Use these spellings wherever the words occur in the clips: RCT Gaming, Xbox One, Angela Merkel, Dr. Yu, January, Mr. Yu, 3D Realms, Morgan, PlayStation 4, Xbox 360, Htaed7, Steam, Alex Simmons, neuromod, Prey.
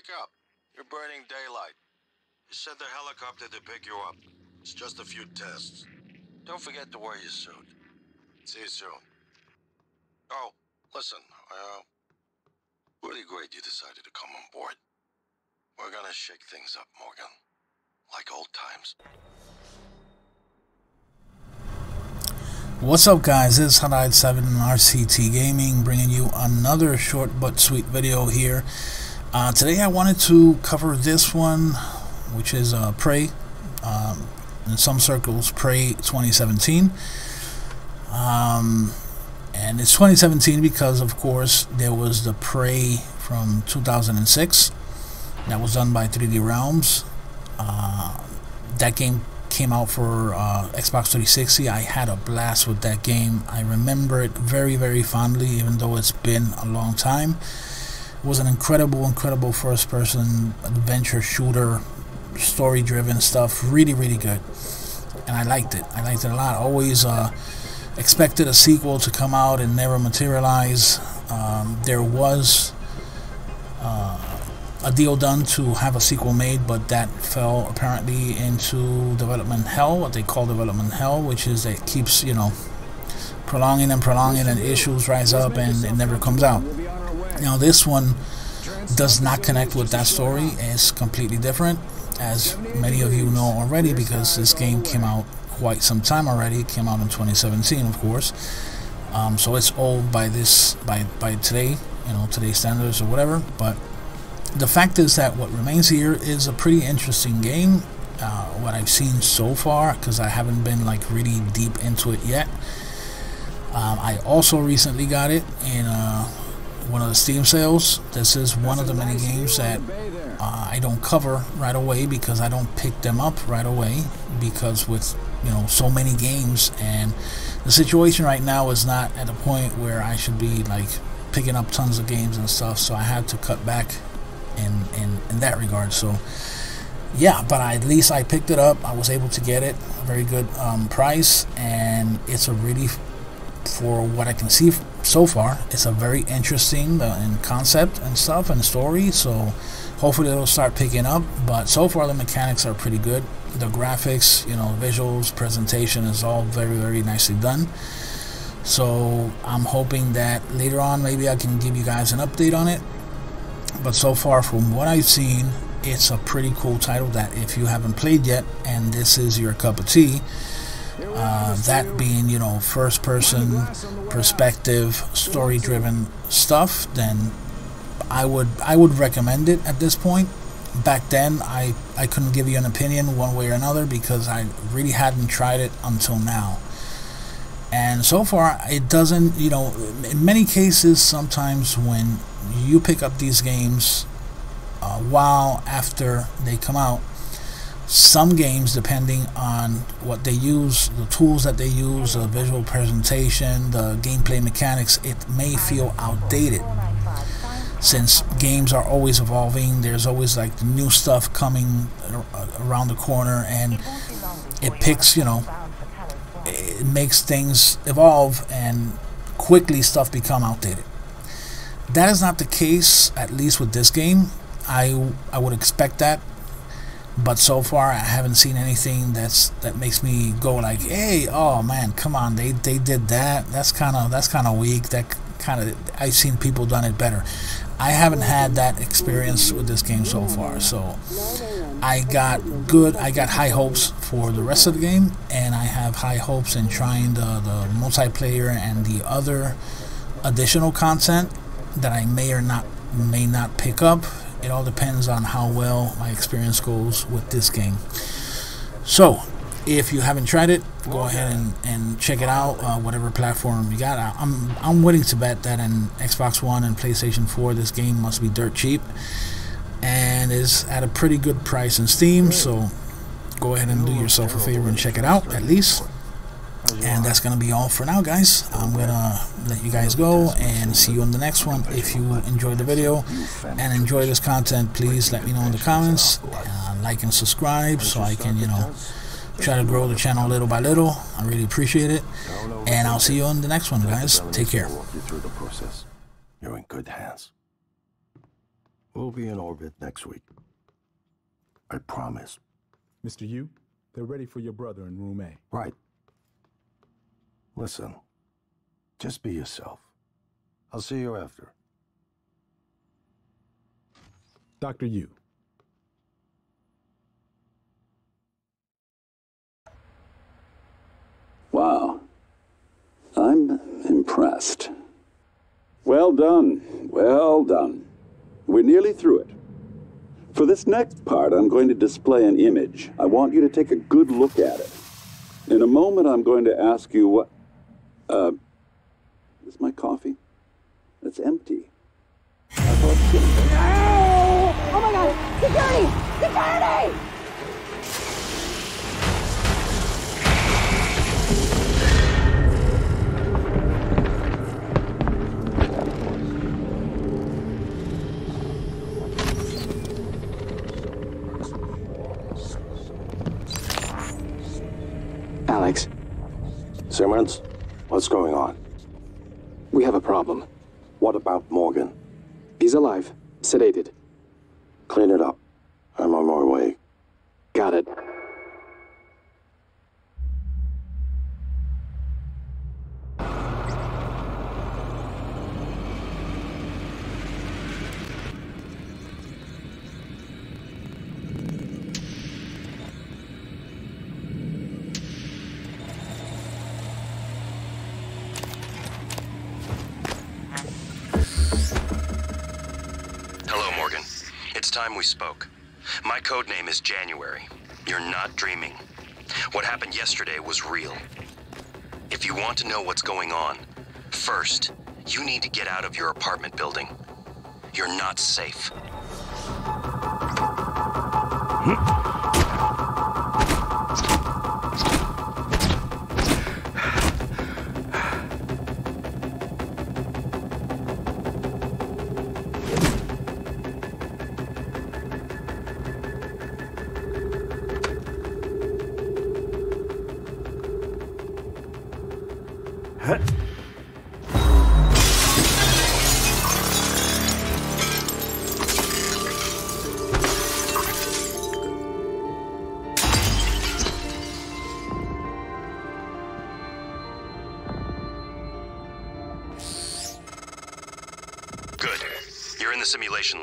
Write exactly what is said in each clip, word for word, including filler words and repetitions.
wake up. You're burning daylight. You sent the helicopter to pick you up. It's just a few tests. Don't forget to wear your suit. See you soon. Oh, listen, uh, really great you decided to come on board. We're gonna shake things up, Morgan. Like old times. What's up, guys? It's Htaed seven and R C T Gaming bringing you another short but sweet video here. Uh, today I wanted to cover this one, which is uh, Prey. Um, in some circles, Prey twenty seventeen. Um, and it's twenty seventeen because, of course, there was the Prey from two thousand six that was done by three D Realms. Uh, that game came out for uh, Xbox three sixty. I had a blast with that game. I remember it very, very fondly, even though it's been a long time. It was an incredible, incredible first-person adventure shooter, story-driven stuff. Really, really good. And I liked it. I liked it a lot. Always uh, expected a sequel to come out and never materialize. Um, there was Uh, a deal done to have a sequel made, but that fell apparently into development hell, what they call development hell, which is that it keeps, you know, prolonging and prolonging, and issues rise up and it never comes out. Now this one does not connect with that story. It's completely different, as many of you know already, because this game came out quite some time already. It came out in twenty seventeen, of course. Um, so it's old by this by by today, you know, today's standards or whatever, but the fact is that what remains here is a pretty interesting game, uh, what I've seen so far, because I haven't been like really deep into it yet. Um, I also recently got it in uh, one of the Steam sales. This is one of the many games that uh, I don't cover right away, because I don't pick them up right away, because with, you know, so many games, and the situation right now is not at a point where I should be like picking up tons of games and stuff, so I had to cut back In, in, in that regard. So yeah, but I, at least I picked it up. I was able to get it a very good um, price, and it's a really, for what I can see so far, it's a very interesting uh, in concept and stuff and story, so hopefully it'll start picking up. But so far the mechanics are pretty good, the graphics, you know, visuals, presentation is all very, very nicely done. So I'm hoping that later on maybe I can give you guys an update on it. But so far, from what I've seen, it's a pretty cool title that if you haven't played yet, and this is your cup of tea, uh, that being, you know, first-person, perspective, story-driven stuff, then I would I would recommend it at this point. Back then, I, I couldn't give you an opinion one way or another, because I really hadn't tried it until now. And so far, it doesn't, you know, in many cases, sometimes when you pick up these games a while after they come out, some games, depending on what they use, the tools that they use, the visual presentation, the gameplay mechanics, it may feel outdated. Since games are always evolving, there's always like new stuff coming around the corner, and it picks, you know, it makes things evolve, and quickly stuff become outdated. That is not the case, at least with this game. I, I would expect that, but so far I haven't seen anything that's that makes me go like, hey, oh man, come on, they, they did that, that's kind of that's kind of weak, that kind of, I've seen people done it better. I haven't had that experience with this game so far, so I got good I got high hopes for the rest of the game, and I have high hopes in trying the, the multiplayer and the other additional content that I may or not may not pick up. It all depends on how well my experience goes with this game. So if you haven't tried it, go ahead and, and check it out, uh, whatever platform you got. I'm, I'm willing to bet that in Xbox One and PlayStation four this game must be dirt cheap, and is at a pretty good price in Steam, so go ahead and do yourself a favor and check it out at least. And that's going to be all for now, guys. I'm going to let you guys go and see you on the next one. If you enjoyed the video and enjoy this content, please let me know in the comments. Uh, like and subscribe so I can, you know, try to grow the channel little by little. I really appreciate it. And I'll see you on the next one, guys. Take care. You're in good hands. We'll be in orbit next week. I promise. Mister Yu, they're ready for your brother in room A. Right. Listen, just be yourself. I'll see you after. Doctor Yu. Wow. I'm impressed. Well done. Well done. We're nearly through it. For this next part, I'm going to display an image. I want you to take a good look at it. In a moment, I'm going to ask you what... Uh, is my coffee? It's empty. I thought it was... No! Oh my God! Security! Security! Alex. Simmons, what's going on? We have a problem. What about Morgan? He's alive, sedated. Clean it up. I'm on my way. Got it. We spoke. My code name is January. You're not dreaming. What happened yesterday was real. If you want to know what's going on, first, you need to get out of your apartment building. You're not safe. Hm?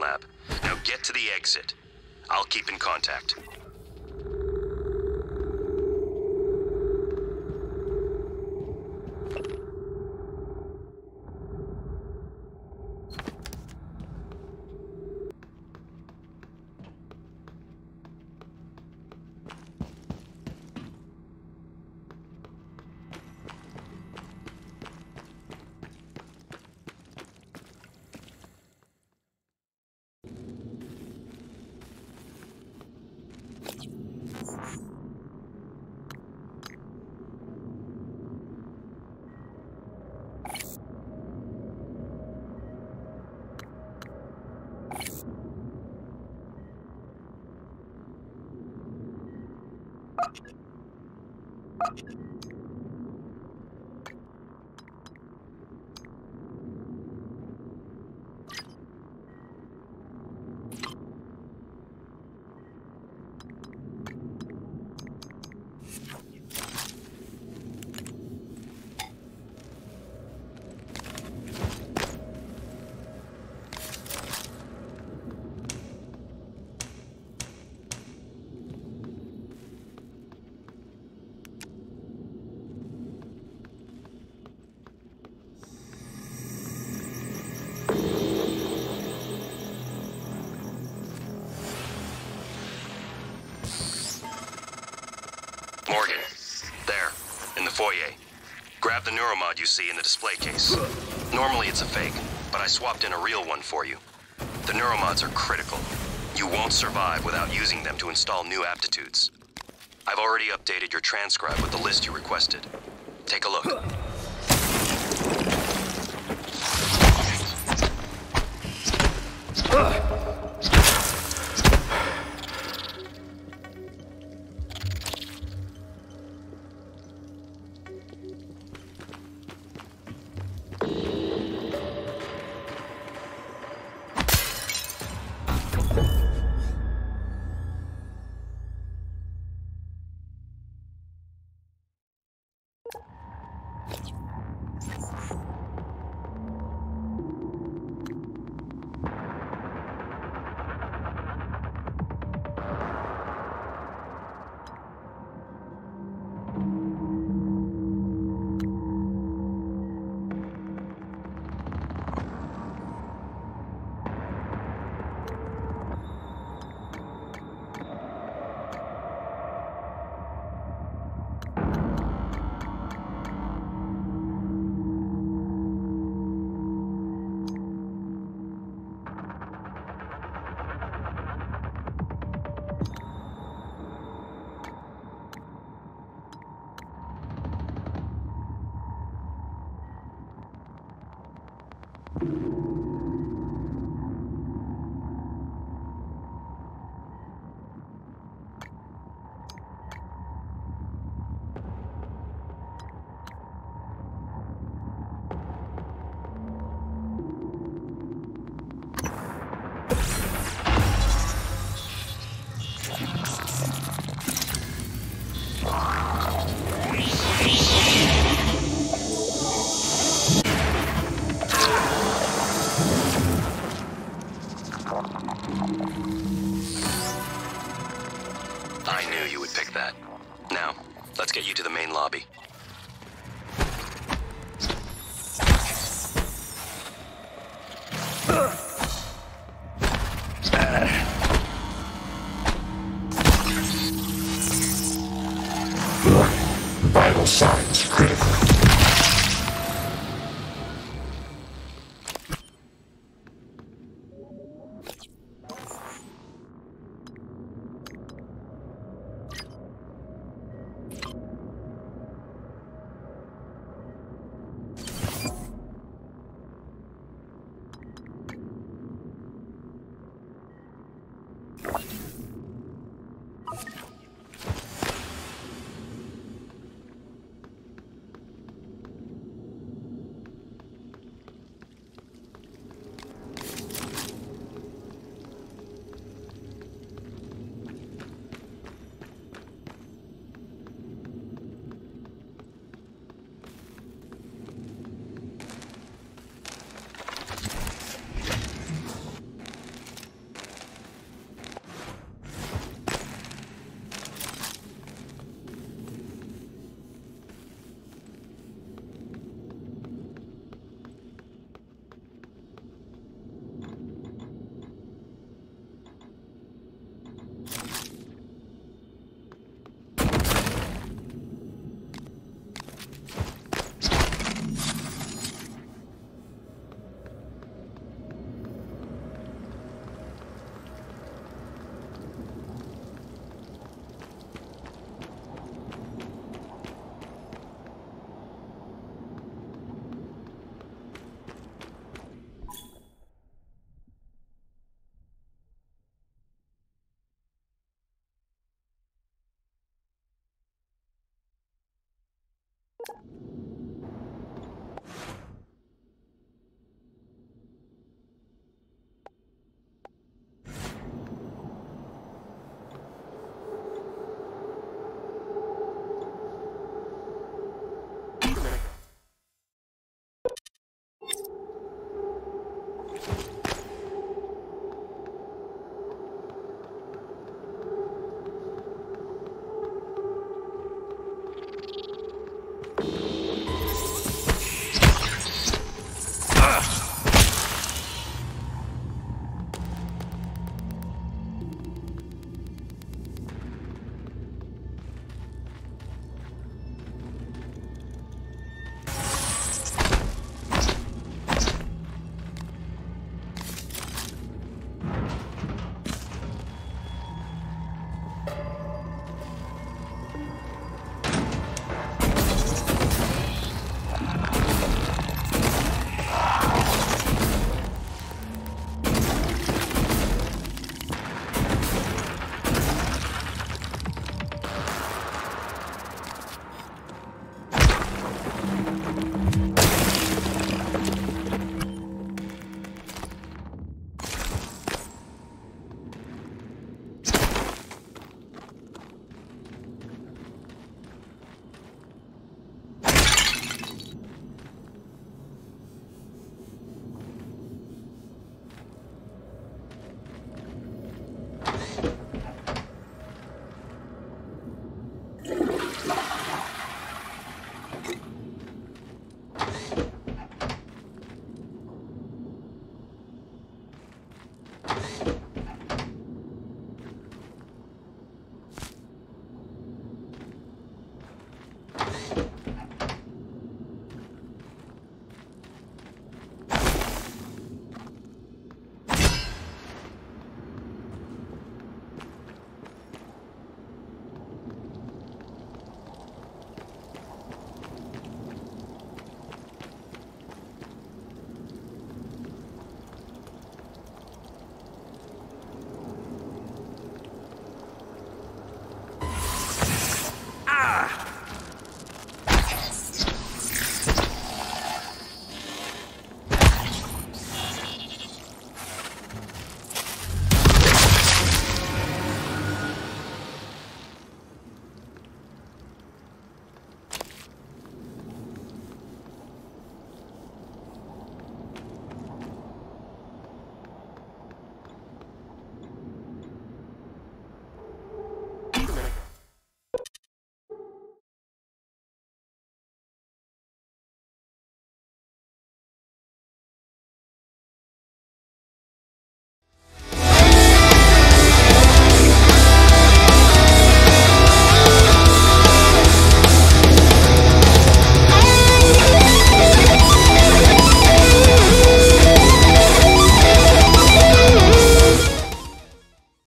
Lab. Now get to the exit. I'll keep in contact. The neuromod you see in the display case. Normally it's a fake, but I swapped in a real one for you. The neuromods are critical. You won't survive without using them to install new aptitudes. I've already updated your transcribe with the list you requested. Take a look.